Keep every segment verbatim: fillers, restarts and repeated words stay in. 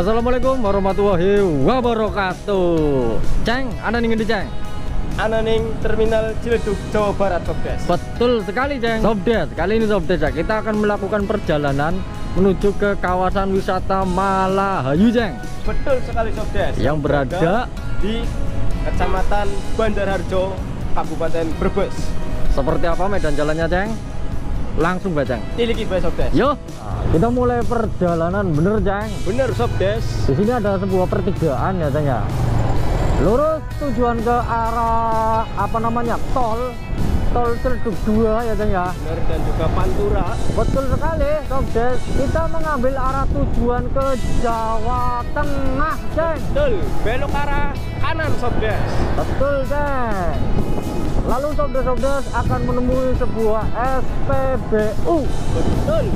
Assalamualaikum warahmatullahi wabarakatuh. Ceng, Anda ingin di Ceng? Anda ning Terminal Ciledug, Jawa Barat, Brebes. Betul sekali, Ceng. Sobdes, kali ini Sobdes ya. Kita akan melakukan perjalanan menuju ke kawasan wisata Malahayu, Ceng. Betul sekali, Sobdes. Yang berada di Kecamatan Bandar Harjo, Kabupaten Brebes. Seperti apa medan jalannya, Ceng? Langsung bacang. Tiliki bae, Sobdes. Yo, kita mulai perjalanan, bener Ceng? Bener, Sobdes. Di sini ada sebuah pertigaan ya, Ceng ya. Lurus tujuan ke arah apa namanya? Tol. Tol Ciledug dua ya, Ceng ya. Bener, dan juga Pantura. Betul sekali, Sobdes. Kita mengambil arah tujuan ke Jawa Tengah, Ceng. Betul. Belok arah kanan, Sobdes. Betul, Ceng. Lalu Sobdes-Sobdes akan menemui sebuah S P B U. Betul.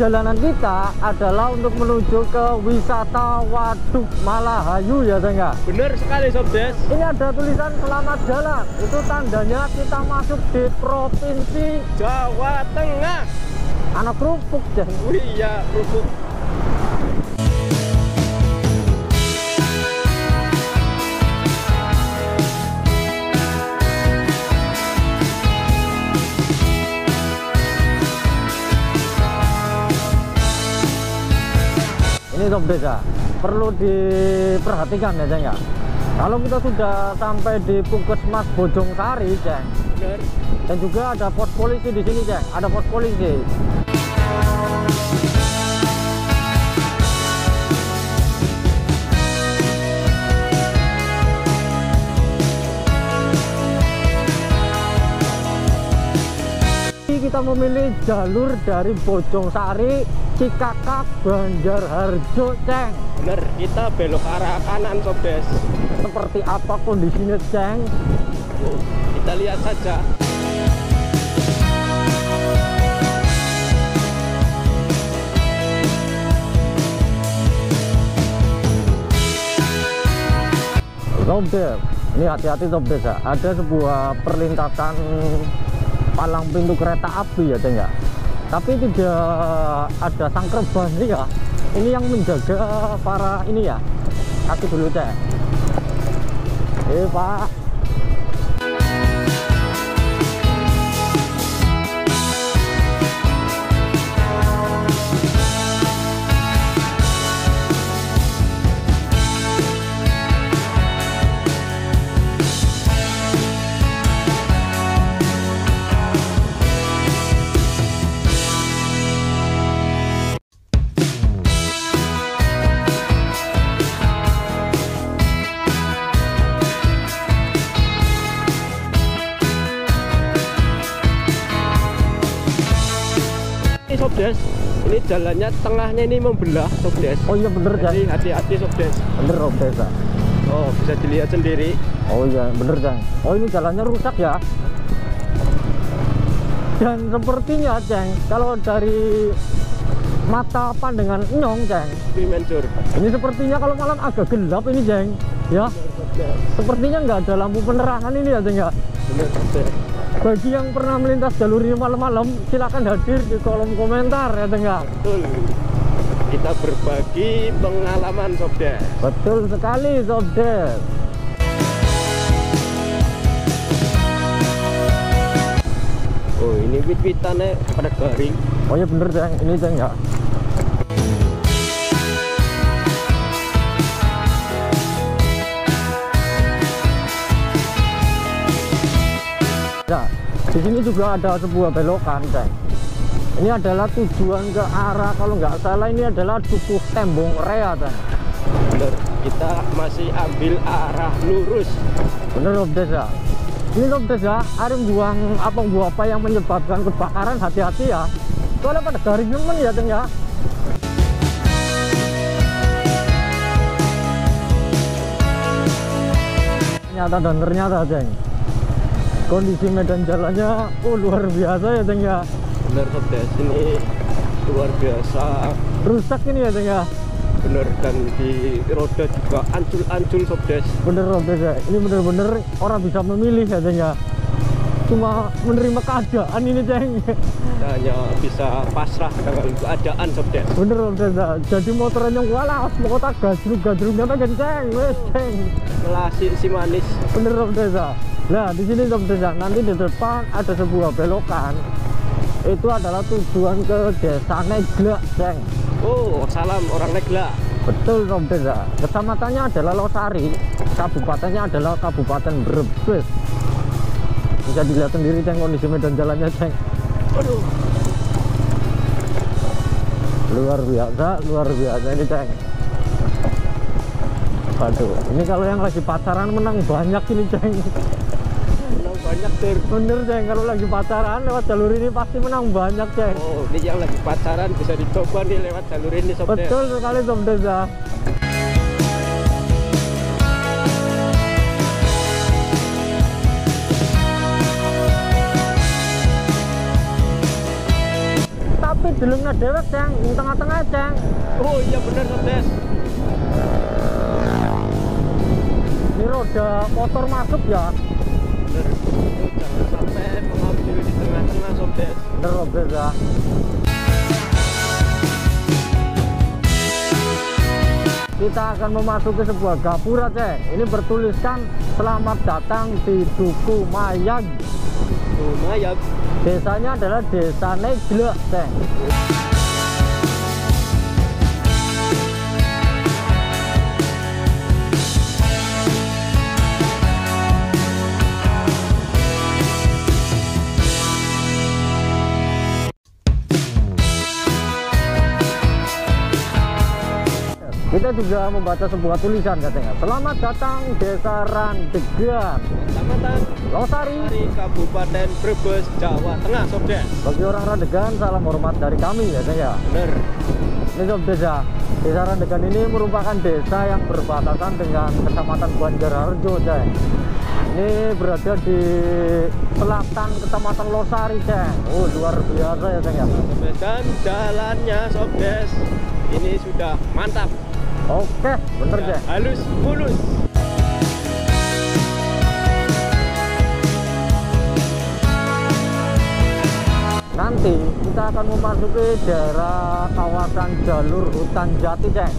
Perjalanan kita adalah untuk menuju ke wisata Waduk Malahayu ya, Ceng ya? Bener sekali, Sobdes. Ini ada tulisan selamat jalan. Itu tandanya kita masuk di Provinsi Jawa Tengah. Anak kerupuk, Ceng. Wih, iya, kerupuk. Ini Sobdes ya, perlu diperhatikan ya, Ceng ya. Kalau kita sudah sampai di Puskesmas Bojongsari, Ceng. Bener. Dan juga ada pos polisi di sini, Ceng. Ada pos polisi. Kita memilih jalur dari Bojongsari, Cikakak, Banjarharjo, Ceng. Bener, kita belok arah kanan, Sobdes. Seperti apa kondisinya, Ceng? Kita lihat saja. Sobdes, ini hati-hati Sobdes ya. Ada sebuah perlintasan palang pintu kereta api ya, Ceng ya. Tapi tidak ada sangkerban ya. Ini yang menjaga para ini ya. Kaki dulu, Ceng. Eh, Pak. Sobdes, ini jalannya tengahnya ini membelah, Sobdes. Oh iya bener, Ceng. Hati-hati, Sobdes. Bener, Sobdes. Oh, bisa dilihat sendiri. Oh iya bener, Ceng. Oh, ini jalannya rusak ya. Dan sepertinya, Ceng, kalau dari mata pandangan nyong, Ceng, ini sepertinya kalau malam agak gelap ini, Ceng. Ya. Bener, sepertinya nggak ada lampu penerangan ini ya, Ceng ya. Bener, Sobdes. Bagi yang pernah melintas jalur ini malam-malam, silakan hadir di kolom komentar ya, Ceng ya. Betul. Kita berbagi pengalaman, Sobdes. Betul sekali, Sobdes. Oh, ini wit-witannya pada garing. Oh iya bener, Ceng. Ini, Ceng ya. Nah, di sini juga ada sebuah belokan, Ceng. Ini adalah tujuan ke arah, kalau nggak salah ini adalah Dukuh Tembung Rea, Ceng. Bener, kita masih ambil arah lurus. Bener, Sobdes ya. Ini Sobdes ya, ada buang apa buang apa yang menyebabkan kebakaran, hati-hati ya. Soalnya pada garing nemen ya, Ceng ya. Ternyata dan ternyata, Ceng, kondisi medan jalannya oh luar biasa ya, Ceng ya. Bener, Sobdes, ini luar biasa. Rusak ini ya, Ceng ya. bener, dan di roda juga ancul-ancul sobdes. Bener sobdes ya, ini bener-bener orang bisa memilih katanya, cuma menerima keadaan ini ceng. Kita hanya bisa pasrah dengan keadaan sobdes. Bener sobdes ya, jadi motornya walah mau kota gadruk-gadruknya pengen ceng, wes ceng. Klasik si manis. Bener sobdes ya. Nah di sini sobdes ya, nanti di depan ada sebuah belokan. Itu adalah tujuan ke Desa Negla, ceng. Oh, salam orang Negla. Betul, sobdes ya. Kecamatannya adalah Losari, kabupatennya adalah Kabupaten Brebes. Bisa dilihat sendiri, ceng, kondisi medan jalannya, ceng. Aduh. Luar biasa, luar biasa ini, ceng. Aduh, ini kalau yang lagi pacaran menang banyak ini, ceng. Banyak ceng. Bener ceng, kalau lagi pacaran lewat jalur ini pasti menang banyak ceng. Oh, ini yang lagi pacaran bisa dicoba nih lewat jalur ini sobdes. Betul sekali sobdes ya. Tapi delengnya dewek ceng, di tengah-tengah ceng. Oh iya bener sobdes. Ini roda motor masuk ya. Bener, jangan sampai mengambil di tengah-tengah sobdes. Bener sobdes ya. Kita akan memasuki sebuah gapura ceng. Ini bertuliskan selamat datang di Dukuh Mayag. Dukuh Mayag. Desanya adalah Desa Negla ceng. Kita juga membaca sebuah tulisan katanya, selamat datang Desa Randegan, Kecamatan Losari, Kabupaten Brebes, Jawa Tengah sobdes. Bagi orang Randegan, salam hormat dari kami katanya. Bener. Ini sobdes ya, Desa Randegan ini merupakan desa yang berbatasan dengan Kecamatan Banjarharjo ceng. Ini berada di selatan Kecamatan Losari ceng. Oh luar biasa ya ceng ya. Dan jalannya sobdes ini sudah mantap. Oke, bener ya, deh. Halus, mulus. Nanti kita akan memasuki daerah kawasan jalur hutan jati, ceng.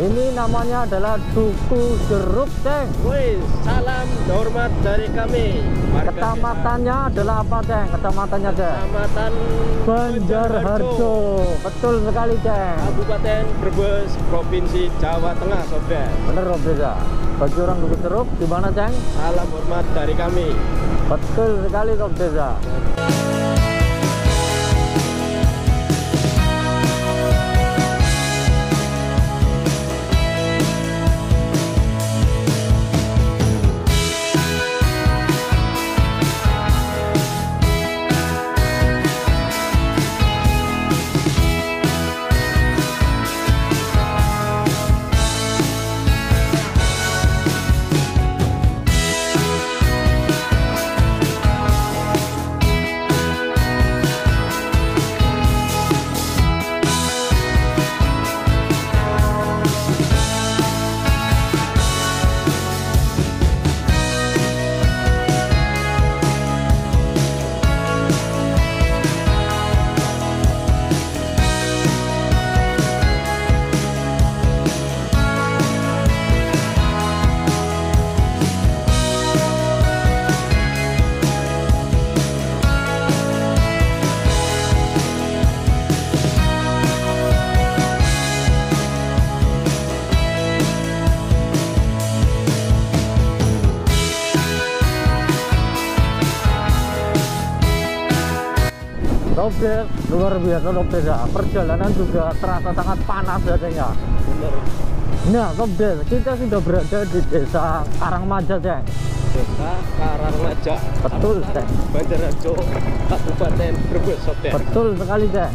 Ini namanya adalah Dukuh Jeruk ceng. Wih, salam hormat dari kami. Kecamatannya adalah apa ceng? Kecamatannya ceng? Kecamatan Banjarharjo. Betul sekali ceng. Kabupaten Brebes, Provinsi Jawa Tengah sobdes. Bener sobdes ya. Bagi orang Dukuh Jeruk gimana ceng? Salam hormat dari kami. Betul sekali sobdes ya. robek, luar biasa robek ya. Perjalanan juga terasa sangat panas adanya. Nah, Sobat, kita sudah berada di Desa Karang Maja, Ceng. Desa Karang Maja. Betul, Ceng. Banjarharjo, Kabupaten Brebes, Sobat. Betul sekali, Ceng.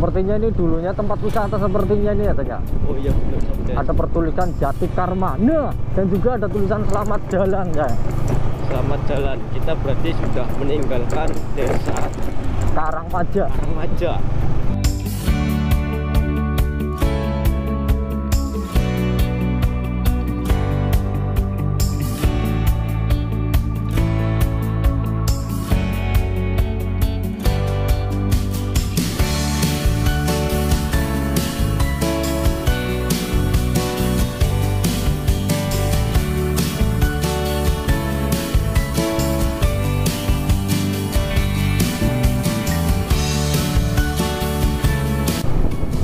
Sepertinya ini dulunya tempat wisata sepertinya ini ya, Tanya. Oh iya benar. Ada pertulisan Jati Karma. Nah, dan juga ada tulisan selamat jalan, guys. Selamat jalan. Kita berarti sudah meninggalkan Desa Karang Maja. Karang Maja.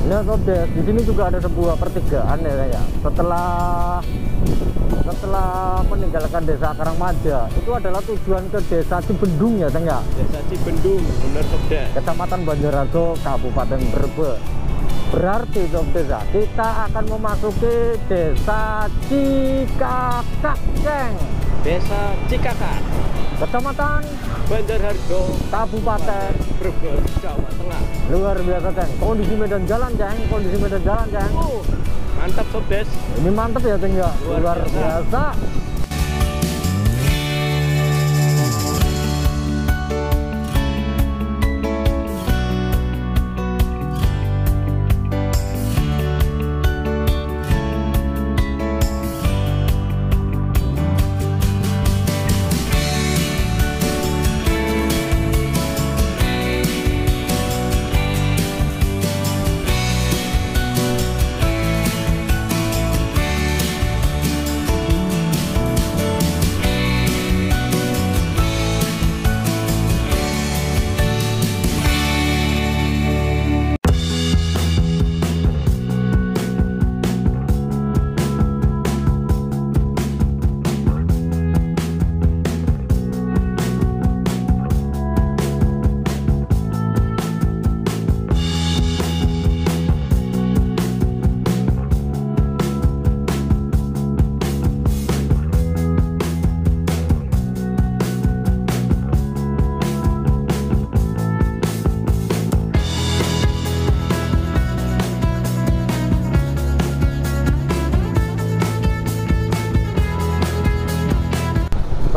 Nah, Sobat, di sini juga ada sebuah pertigaan ya, ya. Setelah setelah meninggalkan Desa Karang Maja, itu adalah tujuan ke Desa Cibendung ya, Tengah. Desa Cibendung, benar Sobat. Kecamatan Banjarharjo, Kabupaten Brebes. Berarti Sobat, kita akan memasuki Desa Cikakak, Ceng. Desa Cikakak. Kecamatan Banjarharjo, Kabupaten Brebes, Jawa Tengah. Luar biasa, Ceng. Kondisi medan jalan, Ceng. Kondisi medan jalan, Ceng. Oh, mantap, Sobat. Ini mantap ya, Ceng. Ya? Luar, Luar biasa. biasa.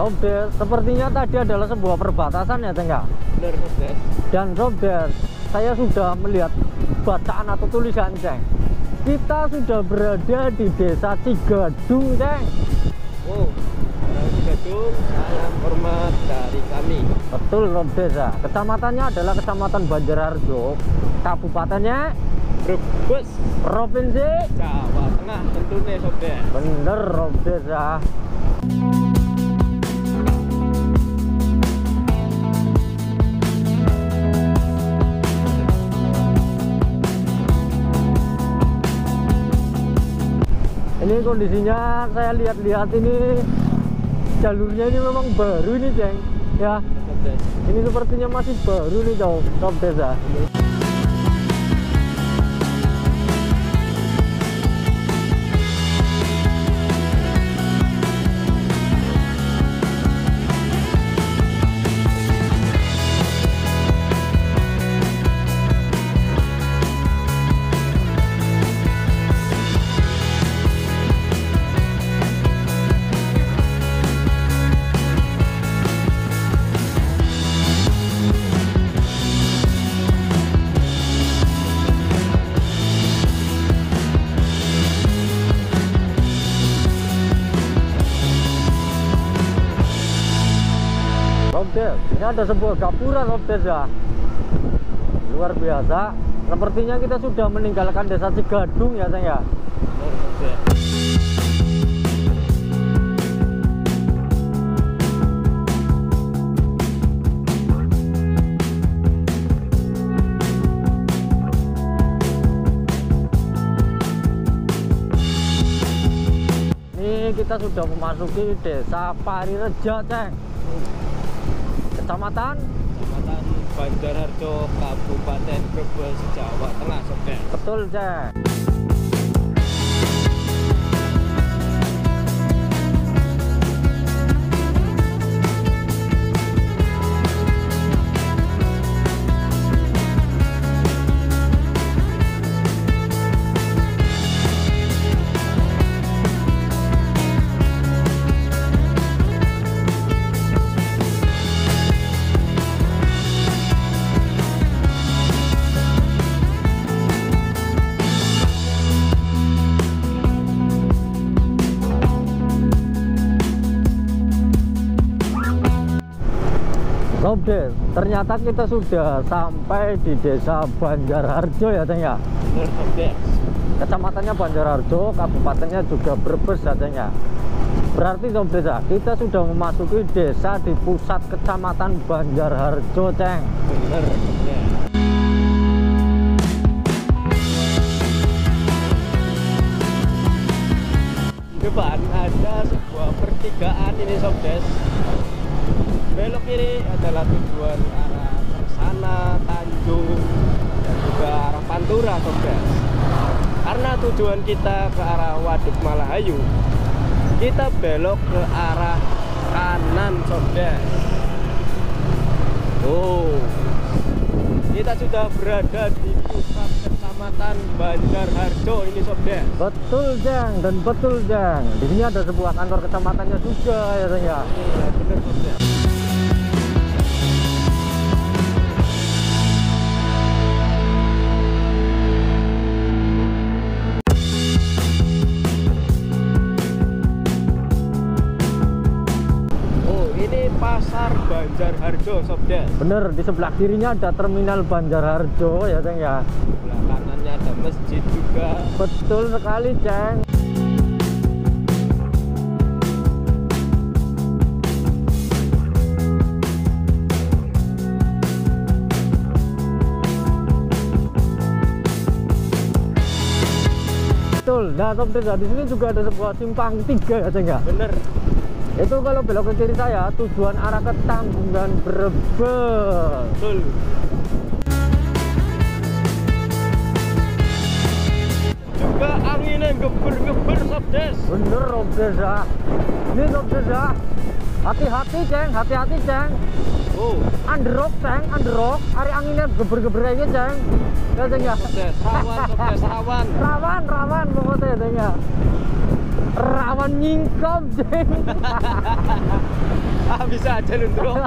Sobat, sepertinya tadi adalah sebuah perbatasan ya, Tengah. Benar, Sobat. Dan Sobat, saya sudah melihat bacaan atau tulisan, Ceng. Kita sudah berada di Desa Cigadung, Ceng. Wow, Desa Cigadung, salam hormat dari kami. Betul, Sobat. Kecamatannya adalah Kecamatan Banjarharjo, kabupatennya Brebes, provinsi Jawa Tengah tentunya, Sobat. Bener, Sobat. Ini kondisinya saya lihat-lihat ini jalurnya ini memang baru ini, Ceng. Ya. Ini sepertinya masih baru nih, jauh top desa. Ini ada sebuah gapura, Sobat, ya. Luar biasa. Sepertinya kita sudah meninggalkan Desa Cigadung ya, Ceng, ya. kita sudah memasuki Desa Parireja, Ceng. Kecamatan Kecamatan Banjarharjo, Kabupaten Brebes, Jawa Tengah, Sobat. Betul, Ceng. Sobat, ternyata kita sudah sampai di Desa Banjarharjo ya, Ceng ya. Kecamatannya Banjarharjo, kabupatennya juga Brebes ya, Ceng ya. Berarti Sobat, kita sudah memasuki desa di pusat Kecamatan Banjarharjo, Ceng. Bener, bener. Depan ada sebuah pertigaan ini, Sobat. Belok kiri adalah tujuan arah Persana, Tanjung, dan juga arah Pantura, Sobat. Karena tujuan kita ke arah Waduk Malahayu, kita belok ke arah kanan, Sobat. Oh, kita sudah berada di pusat Kecamatan Banjarharjo ini, Sobat. Betul, Jang, dan betul, Jang. Di sini ada sebuah kantor kecamatannya juga ya, Jang ya. Iya, benar, Sobat. Banjarharjo, Sobat. Bener, di sebelah kirinya ada Terminal Banjarharjo ya, Ceng ya. Sebelah kanannya ada masjid juga. Betul sekali, Ceng. Betul. Nah, Sobat, di sini juga ada sebuah simpang tiga ya, Ceng ya. Bener. Itu kalau belok ke kiri saya, tujuan arah Ketanggungan Brebes. Betul. Juga anginnya geber-geber, Sobat. Bener, Sobat ya. Ini, Sobat ya. Hati-hati, Ceng, hati-hati, Ceng. Oh, underok, Ceng, underok. Hari anginnya geber-geber aja, Ceng. Ya, Ceng ya. Rawan, Sobat, rawan. Rawan, rawan pokoknya, Ceng ya. Rawan nyingkap, Jeng. Ah, bisa aja luntur.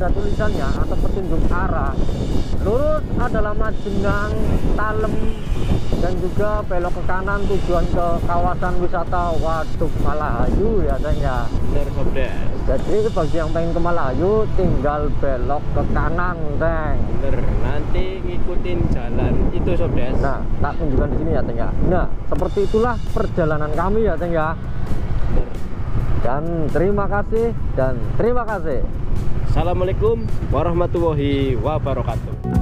Ada tulisannya atau petunjuk arah. Lurus adalah Majenang, Talem, dan juga belok ke kanan tujuan ke kawasan wisata Waduk Malahayu ya, Ceng ya. Jadi bagi yang pengen ke Malahayu tinggal belok ke kanan, Ceng. Bener. Nanti ngikutin jalan itu, Sobat. Nah, tak tunjukkan di sini ya, Ceng ya. Nah, seperti itulah perjalanan kami ya, Ceng ya. Bener. Dan terima kasih dan terima kasih. Assalamualaikum warahmatullahi wabarakatuh.